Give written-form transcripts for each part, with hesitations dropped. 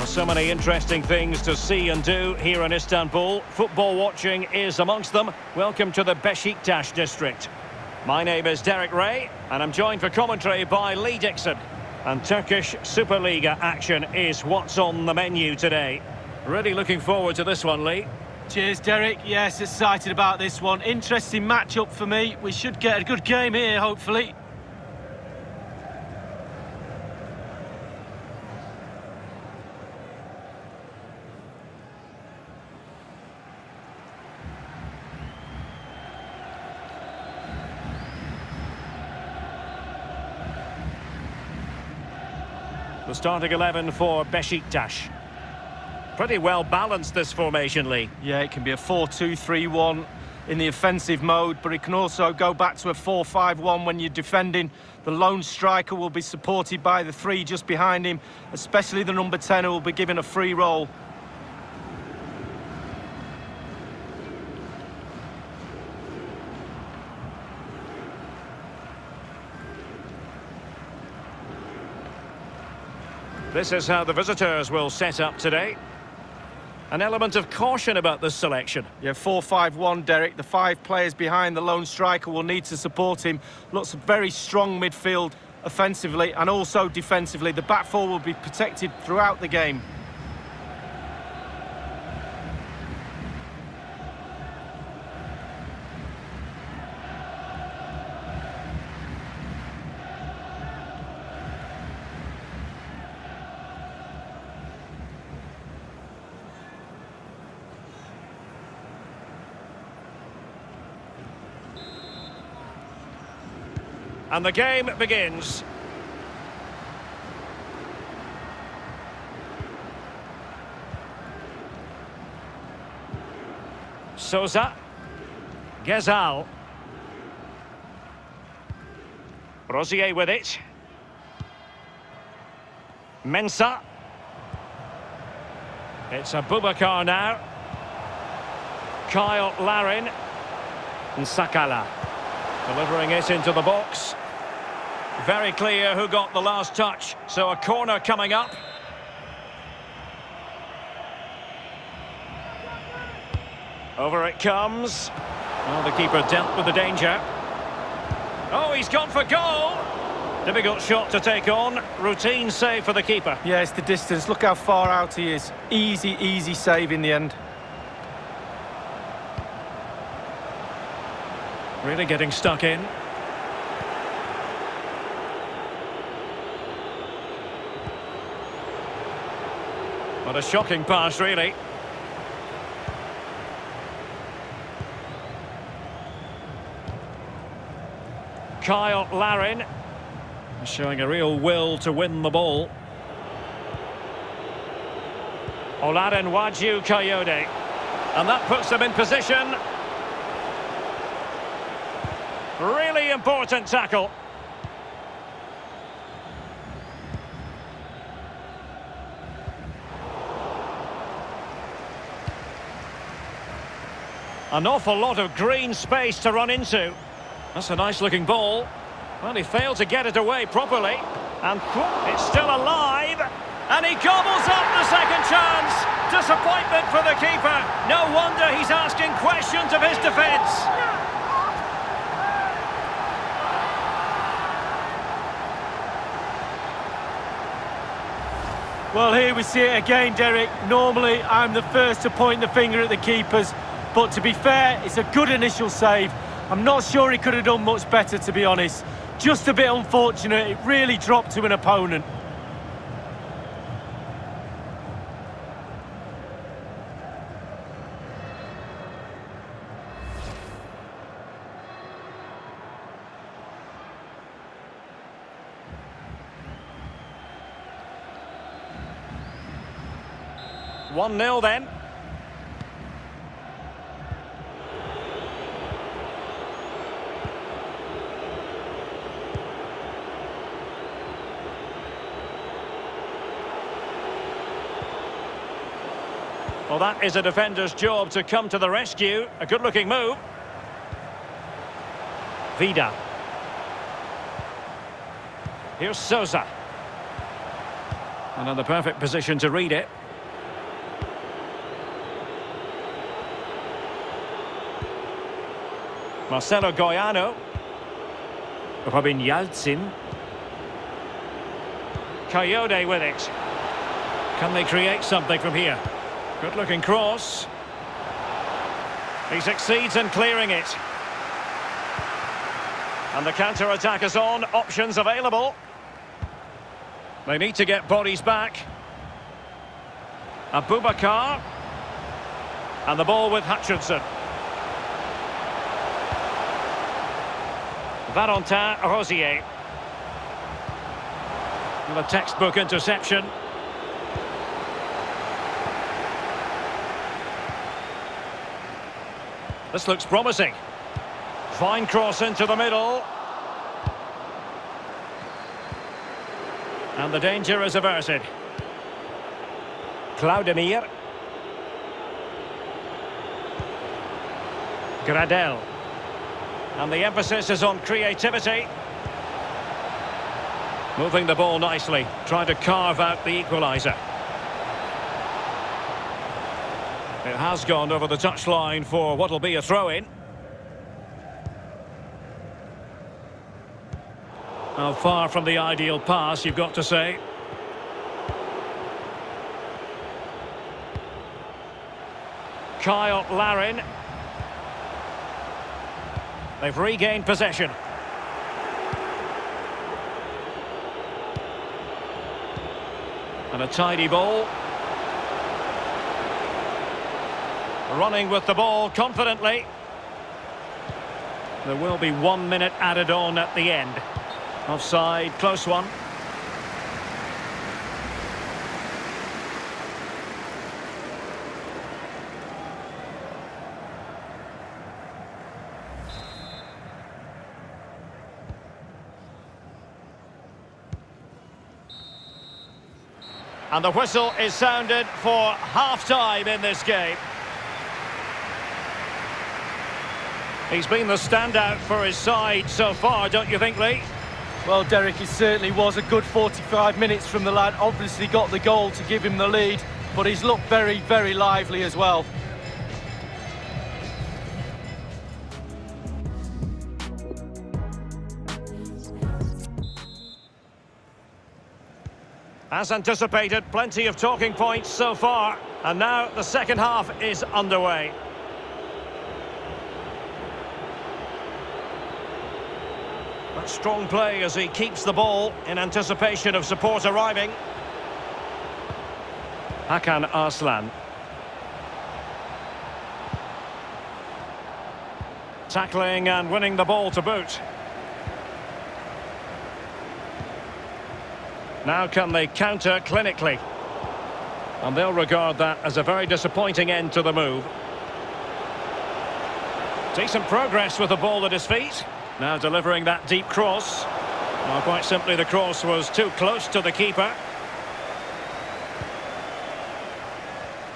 Well, so many interesting things to see and do here in Istanbul. Football watching is amongst them. Welcome to the Beşiktaş district. My name is Derek Ray, and I'm joined for commentary by Lee Dixon. And Turkish Superliga action is what's on the menu today. Really looking forward to this one, Lee. Cheers, Derek. Yes, excited about this one. Interesting matchup for me. We should get a good game here, hopefully. The starting 11 for Beşiktaş. Pretty well balanced, this formation, Lee. Yeah, it can be a 4-2-3-1 in the offensive mode, but it can also go back to a 4-5-1 when you're defending. The lone striker will be supported by the three just behind him, especially the number 10 who will be given a free roll. This is how the visitors will set up today. An element of caution about this selection. Yeah, 4-5-1, Derek. The five players behind the lone striker will need to support him. Lots of very strong midfield offensively and also defensively. The back four will be protected throughout the game. And the game begins. Souza. Gazal. Rosier with it. Mensah. It's Abubakar now. Kyle Larin. And Sakala. Delivering it into the box. Very clear who got the last touch, so a corner coming up. Over it comes. Well, the keeper dealt with the danger. Oh, he's gone for goal! Difficult shot to take on. Routine save for the keeper. Yeah, it's the distance. Look how far out he is. Easy, easy save in the end. Really getting stuck in. What a shocking pass, really. Kyle Larin showing a real will to win the ball. Oladin Waju Kayode. And that puts them in position. Really important tackle. An awful lot of green space to run into. That's a nice-looking ball. Well, he failed to get it away properly. And it's still alive. And he gobbles up the second chance. Disappointment for the keeper. No wonder he's asking questions of his defence. Well, here we see it again, Derek. Normally, I'm the first to point the finger at the keepers. But to be fair, it's a good initial save. I'm not sure he could have done much better, to be honest. Just a bit unfortunate. It really dropped to an opponent. One nil then. Well, that is a defender's job to come to the rescue. A good-looking move. Vida. Here's Souza. Another perfect position to read it. Marcelo Goyano. Robin Yaltsin. Kayode with it. Can they create something from here? Good looking cross. He succeeds in clearing it. And the counter-attack is on. Options available. They need to get bodies back. Abubakar. And the ball with Hutchinson. Valentin Rosier. And a textbook interception. This looks promising. Fine cross into the middle. And the danger is averted. Claudemir. Gradel. And the emphasis is on creativity. Moving the ball nicely, trying to carve out the equaliser. It has gone over the touchline for what will be a throw-in. Now, far from the ideal pass, you've got to say. Kyle Larin. They've regained possession. And a tidy ball. Running with the ball confidently. There will be 1 minute added on at the end. Offside, close one. And the whistle is sounded for half-time in this game. He's been the standout for his side so far, don't you think, Lee? Well, Derek, he certainly was. A good 45 minutes from the lad. Obviously got the goal to give him the lead, but he's looked very, very lively as well. As anticipated, plenty of talking points so far. And now the second half is underway. But strong play as he keeps the ball in anticipation of support arriving. Hakan Arslan. Tackling and winning the ball to boot. Now can they counter clinically? And they'll regard that as a very disappointing end to the move. Decent progress with the ball at his feet. Now delivering that deep cross. Well, quite simply, the cross was too close to the keeper.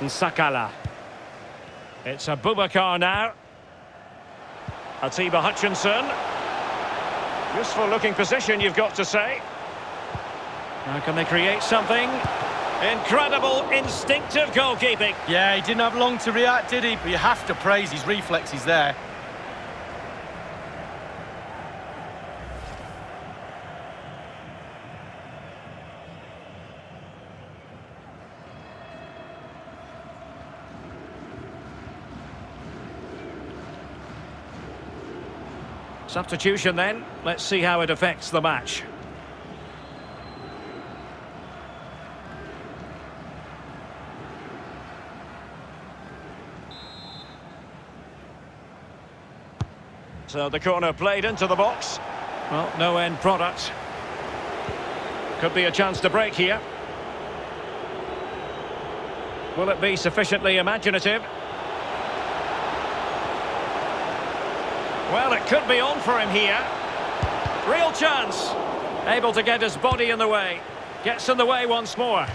Nsakala. It's Abubakar now. Atiba Hutchinson. Useful looking position, you've got to say. Now can they create something? Incredible instinctive goalkeeping. Yeah, he didn't have long to react, did he? But you have to praise his reflexes there. Substitution then. Let's see how it affects the match. So the corner played into the box. Well, no end product. Could be a chance to break here. Will it be sufficiently imaginative? Well, it could be on for him here. Real chance. Able to get his body in the way. Gets in the way once more.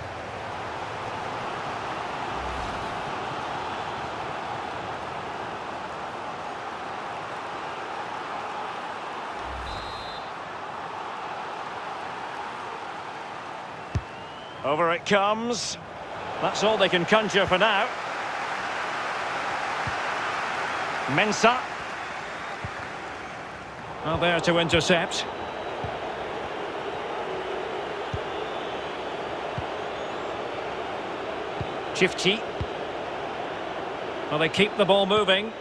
Over it comes. That's all they can conjure for now. Mensah. Well, there to intercept. Chifchi. Well, they keep the ball moving.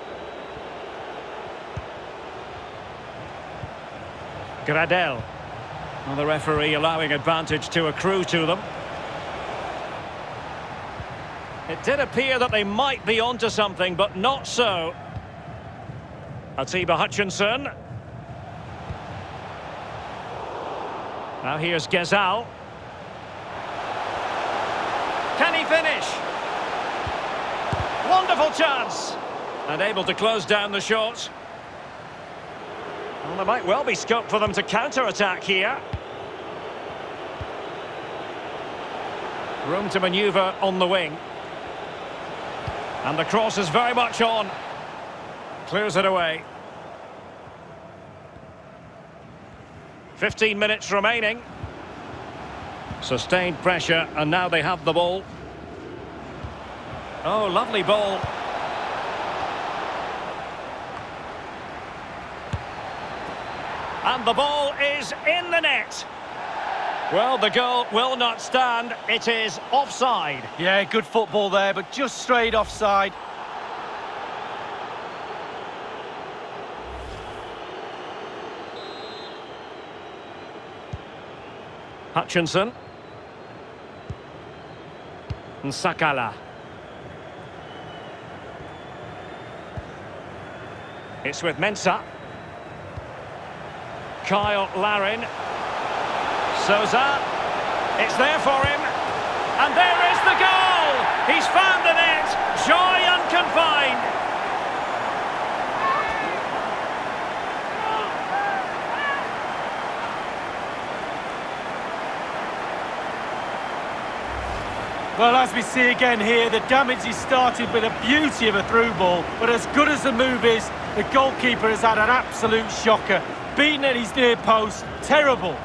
Gradel. Well, the referee allowing advantage to accrue to them. It did appear that they might be onto something, but not so. Atiba Hutchinson. Now here's Gazal. Can he finish? Wonderful chance. And able to close down the shots. Well, there might well be scope for them to counter-attack here. Room to manoeuvre on the wing. And the cross is very much on. Clears it away. 15 minutes remaining. Sustained pressure, and now they have the ball. Oh, lovely ball. And the ball is in the net. Well, the goal will not stand. It is offside. Yeah, good football there, but just straight offside. Hutchinson. Nsakala. It's with Mensah. Kyle Larin. Souza. It's there for him. And there is the goal! He's found the net. Joy unconfined. Well, as we see again here, the damage he started with a beauty of a through ball, but as good as the move is, the goalkeeper has had an absolute shocker. Beaten at his near post, terrible.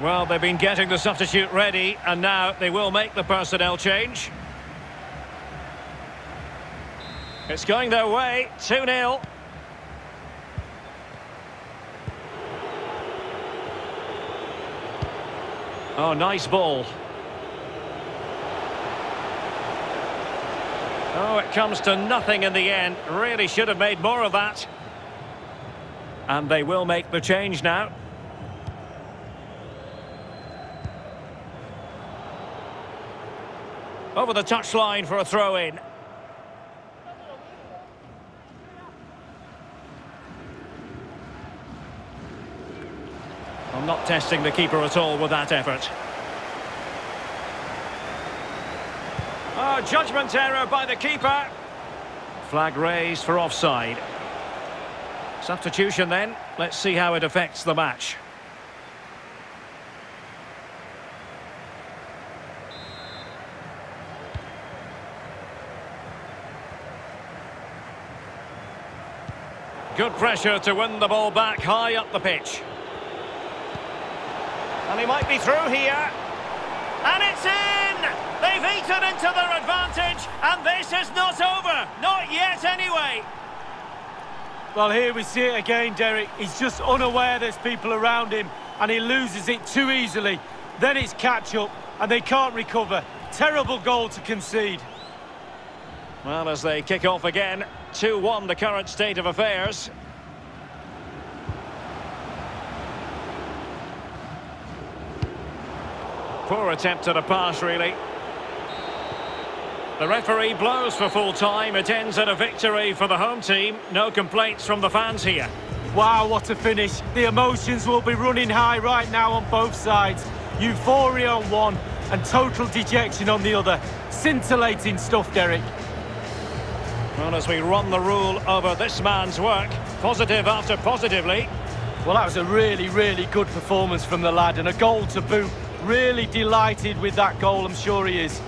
Well, they've been getting the substitute ready, and now they will make the personnel change. It's going their way, 2-0. Oh, nice ball. Oh, it comes to nothing in the end. Really should have made more of that. And they will make the change now. Over the touchline for a throw-in. I'm not testing the keeper at all with that effort. Oh, judgment error by the keeper. Flag raised for offside. Substitution then. Let's see how it affects the match. Good pressure to win the ball back high up the pitch. And he might be through here. And it's in! They've eaten into their advantage, and this is not over. Not yet, anyway. Well, here we see it again, Derek. He's just unaware there's people around him, and he loses it too easily. Then it's catch-up, and they can't recover. Terrible goal to concede. Well, as they kick off again, 2-1 the current state of affairs. Poor attempt at a pass, really. The referee blows for full time. It ends at a victory for the home team. No complaints from the fans here. Wow, what a finish. The emotions will be running high right now on both sides. Euphoria on one and total dejection on the other. Scintillating stuff, Derek. Well, as we run the rule over this man's work, positive after positively. Well, that was a really, really good performance from the lad, and a goal to boot. Really delighted with that goal, I'm sure he is.